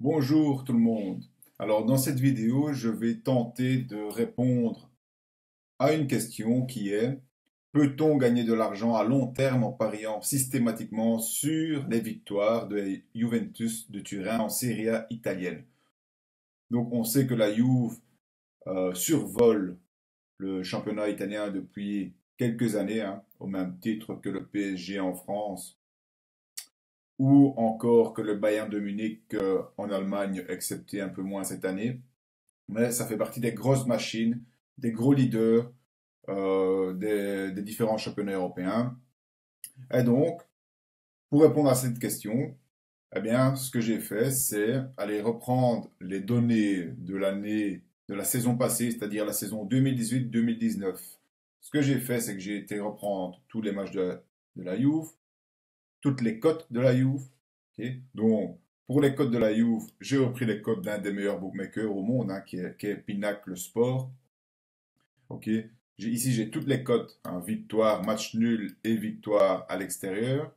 Bonjour tout le monde. Alors dans cette vidéo, je vais tenter de répondre à une question qui est: peut-on gagner de l'argent à long terme en pariant systématiquement sur les victoires de Juventus de Turin en Série A italienne? Donc on sait que la Juve survole le championnat italien depuis quelques années, au même titre que le PSG en France, ou encore que le Bayern de Munich en Allemagne, excepté un peu moins cette année. Mais ça fait partie des grosses machines, des gros leaders des différents championnats européens. Et donc, pour répondre à cette question, eh bien, ce que j'ai fait, c'est aller reprendre les données de l'année, de la saison passée, c'est-à-dire la saison 2018-2019. Ce que j'ai fait, c'est que j'ai été reprendre tous les matchs de la Juve, toutes les cotes de la Juve. Okay. Donc, pour les cotes de la Juve, j'ai repris les cotes d'un des meilleurs bookmakers au monde, qui est Pinnacle Sport. Okay. Ici, j'ai toutes les cotes, victoire, match nul et victoire à l'extérieur.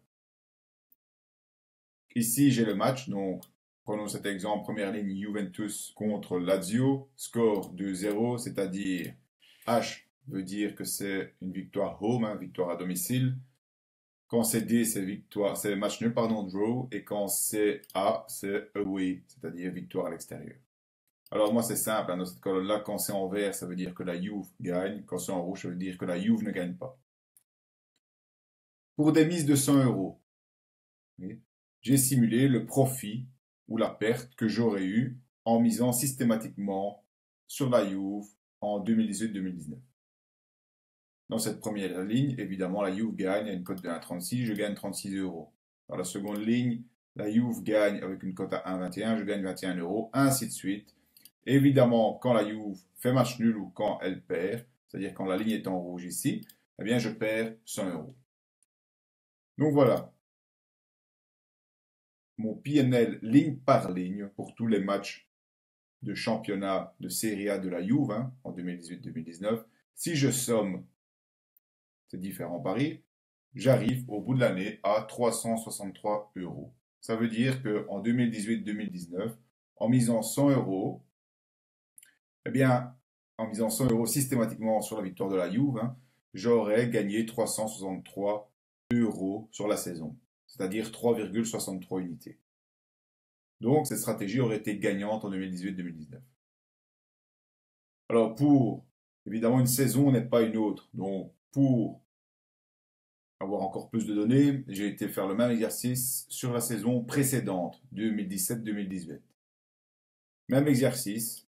Ici, j'ai le match. Donc, prenons cet exemple, première ligne Juventus contre Lazio, score 2-0, c'est-à-dire H veut dire que c'est une victoire home, victoire à domicile. Quand c'est D, c'est match nul, pardon, draw. Et quand c'est A, c'est away, c'est-à-dire victoire à l'extérieur. Alors moi, c'est simple. Dans cette colonne-là, quand c'est en vert, ça veut dire que la Juve gagne. Quand c'est en rouge, ça veut dire que la Juve ne gagne pas. Pour des mises de 100 euros, j'ai simulé le profit ou la perte que j'aurais eu en misant systématiquement sur la Juve en 2018-2019. Dans cette première ligne, évidemment, la Juve gagne à une cote de 1,36, je gagne 36 euros. Dans la seconde ligne, la Juve gagne avec une cote à 1,21, je gagne 21 euros, ainsi de suite. Évidemment, quand la Juve fait match nul ou quand elle perd, c'est-à-dire quand la ligne est en rouge ici, eh bien, je perds 100 euros. Donc voilà, mon PNL ligne par ligne pour tous les matchs de championnat de Série A de la Juve en 2018-2019. Si je somme ces différents paris, j'arrive au bout de l'année à 363 euros. Ça veut dire qu'en 2018-2019, en misant 100 euros, eh bien, en misant 100 euros systématiquement sur la victoire de la Juve, j'aurais gagné 363 euros sur la saison, c'est-à-dire 3,63 unités. Donc, cette stratégie aurait été gagnante en 2018-2019. Alors, évidemment, une saison n'est pas une autre, donc pour avoir encore plus de données, j'ai été faire le même exercice sur la saison précédente, 2017-2018. Même exercice,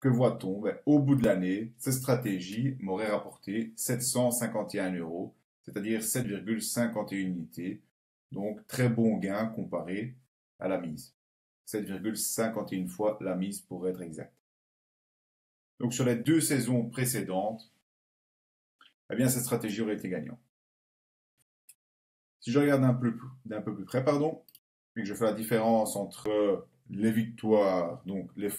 que voit-on? Au bout de l'année, cette stratégie m'aurait rapporté 751 euros, c'est-à-dire 7,51 unités, donc très bon gain comparé à la mise. 7,51 fois la mise pour être exact. Donc sur les deux saisons précédentes, eh bien, cette stratégie aurait été gagnante. Si je regarde d'un peu plus près, et que je fais la différence entre les victoires, donc les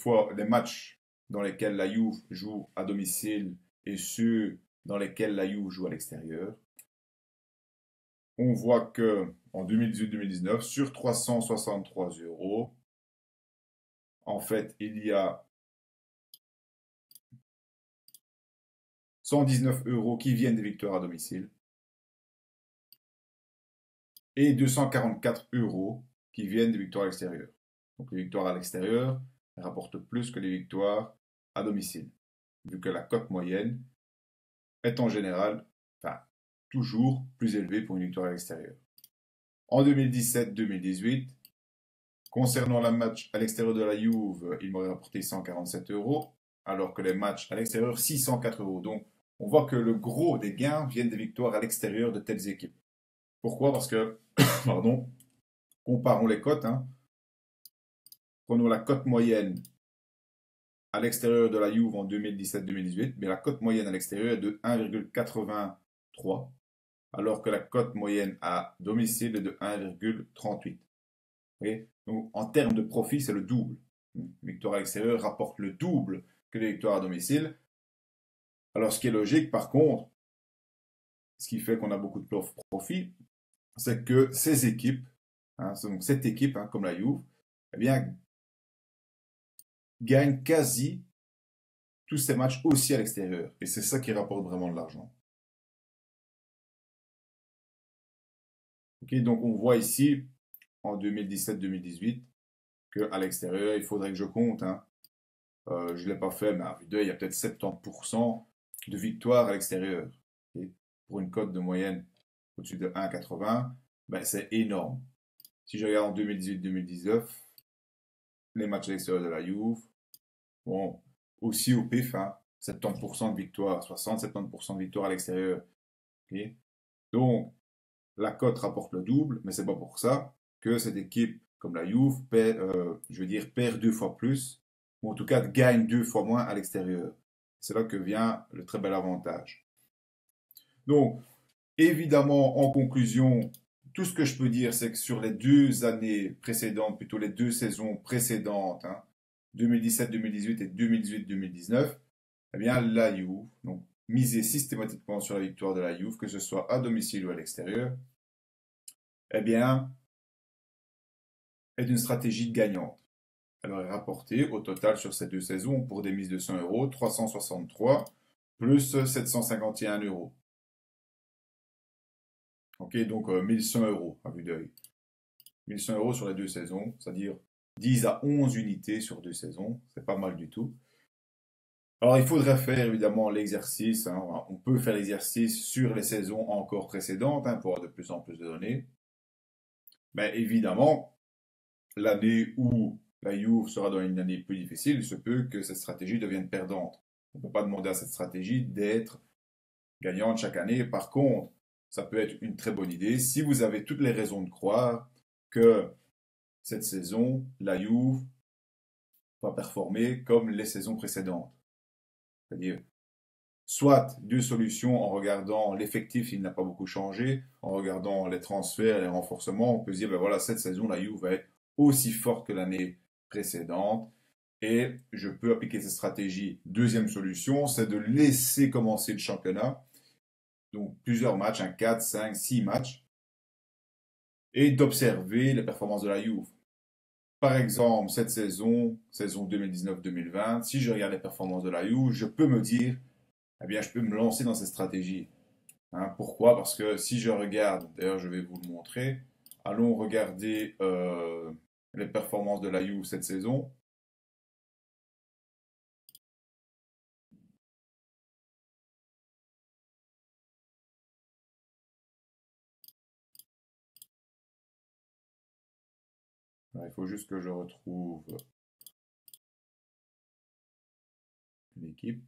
matchs dans lesquels la Juve joue à domicile et ceux dans lesquels la Juve joue à l'extérieur, on voit que en 2018-2019, sur 363 euros, en fait, il y a 119 euros qui viennent des victoires à domicile et 244 euros qui viennent des victoires à l'extérieur. Donc les victoires à l'extérieur rapportent plus que les victoires à domicile, vu que la cote moyenne est en général, toujours plus élevée pour une victoire à l'extérieur. En 2017-2018, concernant le match à l'extérieur de la Juve, il m'aurait rapporté 147 euros, alors que les matchs à l'extérieur, 604 euros. Donc, on voit que le gros des gains viennent des victoires à l'extérieur de telles équipes. Pourquoi? Parce que, comparons les cotes. Prenons la cote moyenne à l'extérieur de la Juve en 2017-2018. Mais la cote moyenne à l'extérieur est de 1,83, alors que la cote moyenne à domicile est de 1,38. Donc, en termes de profit, c'est le double. Une victoire à l'extérieur rapporte le double que les victoires à domicile. Alors, ce qui est logique, par contre, ce qui fait qu'on a beaucoup de profits, c'est que cette équipe, comme la Juve, eh bien, gagne quasi tous ses matchs aussi à l'extérieur. Et c'est ça qui rapporte vraiment de l'argent. Okay, donc, on voit ici, en 2017-2018, qu'à l'extérieur, il faudrait que je compte. Hein. Je ne l'ai pas fait, mais à vue d'œil, il y a peut-être 70% de victoires à l'extérieur. Okay. Pour une cote de moyenne au-dessus de 1,80, ben, c'est énorme. Si je regarde en 2018-2019, les matchs à l'extérieur de la Juve, bon, aussi au pif, hein, 70% de victoires, 60-70% de victoires à l'extérieur. Okay. Donc, la cote rapporte le double, mais c'est pas pour ça que cette équipe comme la Juve perd, perd deux fois plus, ou en tout cas gagne deux fois moins à l'extérieur. C'est là que vient le très bel avantage. Donc, évidemment, en conclusion, tout ce que je peux dire, c'est que sur les deux années précédentes, plutôt les deux saisons précédentes, hein, 2017-2018 et 2018-2019, eh bien, la Juve, donc, miser systématiquement sur la victoire de la Juve, que ce soit à domicile ou à l'extérieur, eh bien, est une stratégie gagnante. Elle aurait rapporté au total sur ces deux saisons, pour des mises de 100 euros, 363 plus 751 euros. Ok, donc 1100 euros à vue d'œil. 1100 euros sur les deux saisons, c'est-à-dire 10 à 11 unités sur deux saisons, c'est pas mal du tout. Alors, il faudrait faire évidemment l'exercice, hein, on peut faire l'exercice sur les saisons encore précédentes, hein, pour avoir de plus en plus de données. Mais évidemment, l'année où la Juve sera dans une année plus difficile, il se peut que cette stratégie devienne perdante. On ne peut pas demander à cette stratégie d'être gagnante chaque année. Par contre, ça peut être une très bonne idée si vous avez toutes les raisons de croire que cette saison, la Juve va performer comme les saisons précédentes. C'est-à-dire, soit deux solutions en regardant l'effectif, il n'a pas beaucoup changé, en regardant les transferts, les renforcements, on peut se dire, ben voilà, cette saison, la Juve va être aussi forte que l'année précédente et je peux appliquer cette stratégie. Deuxième solution, c'est de laisser commencer le championnat, donc plusieurs matchs, hein, 4, 5, 6 matchs, et d'observer les performances de la Juve. Par exemple, cette saison, saison 2019-2020, si je regarde les performances de la Juve, je peux me dire, eh bien, je peux me lancer dans cette stratégie. Hein, pourquoi? Parce que si je regarde, d'ailleurs, je vais vous le montrer, allons regarder les performances de la Juve cette saison. Il faut juste que je retrouve l'équipe.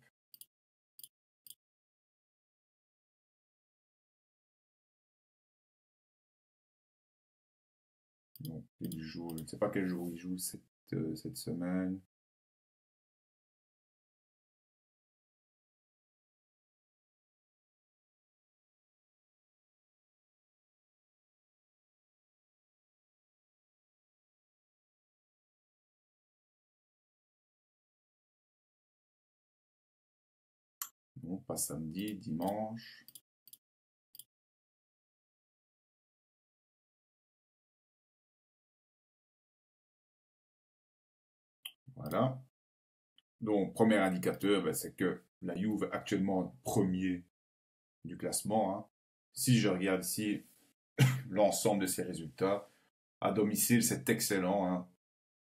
Donc, il joue, je ne sais pas quel jour il joue cette semaine. Non, pas samedi, dimanche. Voilà. Donc, premier indicateur, ben, c'est que la Juve est actuellement premier du classement. Hein. Si je regarde ici l'ensemble de ses résultats, à domicile, c'est excellent. Hein.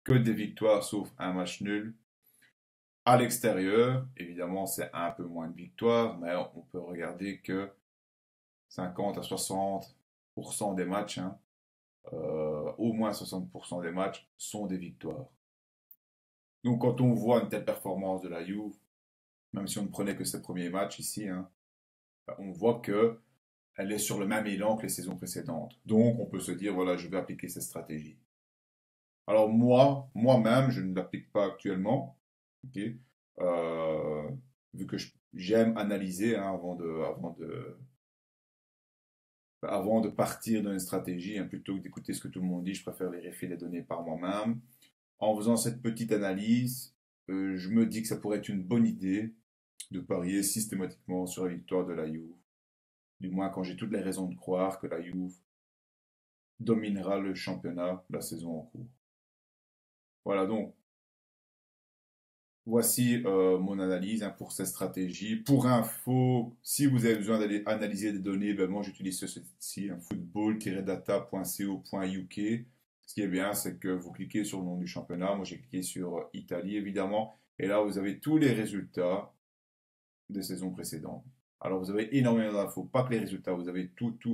Que des victoires, sauf un match nul. À l'extérieur, évidemment, c'est un peu moins de victoires, mais on peut regarder que 50 à 60% des matchs, hein, au moins 60% des matchs, sont des victoires. Donc, quand on voit une telle performance de la Juve, même si on ne prenait que ses premiers matchs ici, hein, on voit qu'elle est sur le même élan que les saisons précédentes. Donc, on peut se dire, voilà, je vais appliquer cette stratégie. Alors, moi-même, je ne l'applique pas actuellement. Okay. Vu que j'aime analyser, hein, avant de partir dans une stratégie, hein, plutôt que d'écouter ce que tout le monde dit, je préfère vérifier les données par moi-même. En faisant cette petite analyse, je me dis que ça pourrait être une bonne idée de parier systématiquement sur la victoire de la Juve. Du moins quand j'ai toutes les raisons de croire que la Juve dominera le championnat de la saison en cours. Voilà, donc voici mon analyse pour cette stratégie. Pour info, si vous avez besoin d'aller analyser des données, ben moi j'utilise ce site-ci, football-data.co.uk. Ce qui est bien, c'est que vous cliquez sur le nom du championnat. Moi j'ai cliqué sur Italie évidemment. Et là, vous avez tous les résultats des saisons précédentes. Alors vous avez énormément d'infos, pas que les résultats, vous avez toutes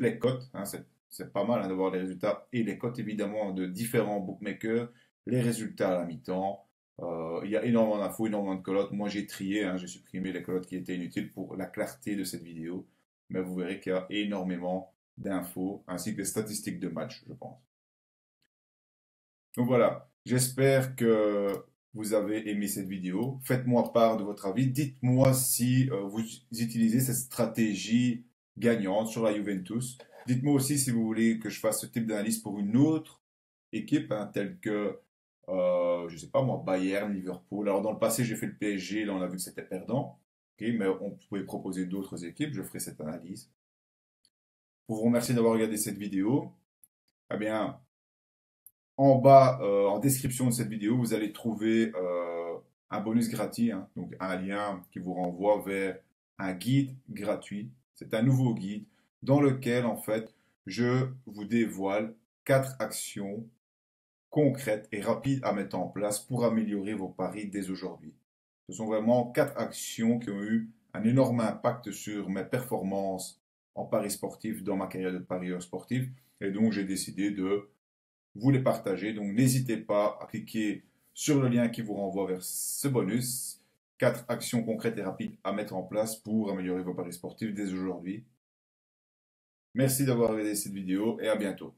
les cotes. Hein, c'est pas mal d'avoir les résultats et les cotes évidemment de différents bookmakers. Les résultats à la mi-temps. Il y a énormément d'infos, énormément de colottes. Moi, j'ai trié, hein, j'ai supprimé les colottes qui étaient inutiles pour la clarté de cette vidéo. Mais vous verrez qu'il y a énormément d'infos, ainsi que des statistiques de match, je pense. Donc voilà, j'espère que vous avez aimé cette vidéo. Faites-moi part de votre avis. Dites-moi si vous utilisez cette stratégie gagnante sur la Juventus. Dites-moi aussi si vous voulez que je fasse ce type d'analyse pour une autre équipe, hein, telle que... je sais pas moi, Bayern, Liverpool. Alors dans le passé, j'ai fait le PSG, là on a vu que c'était perdant. Okay, mais on pouvait proposer d'autres équipes, je ferai cette analyse. Pour vous remercier d'avoir regardé cette vidéo, eh bien, en bas, en description de cette vidéo, vous allez trouver un bonus gratuit, hein, donc un lien qui vous renvoie vers un guide gratuit. C'est un nouveau guide dans lequel, en fait, je vous dévoile 4 actions concrètes et rapides à mettre en place pour améliorer vos paris dès aujourd'hui. Ce sont vraiment 4 actions qui ont eu un énorme impact sur mes performances en paris sportif dans ma carrière de parieur sportif et donc j'ai décidé de vous les partager. Donc n'hésitez pas à cliquer sur le lien qui vous renvoie vers ce bonus. 4 actions concrètes et rapides à mettre en place pour améliorer vos paris sportifs dès aujourd'hui. Merci d'avoir regardé cette vidéo et à bientôt.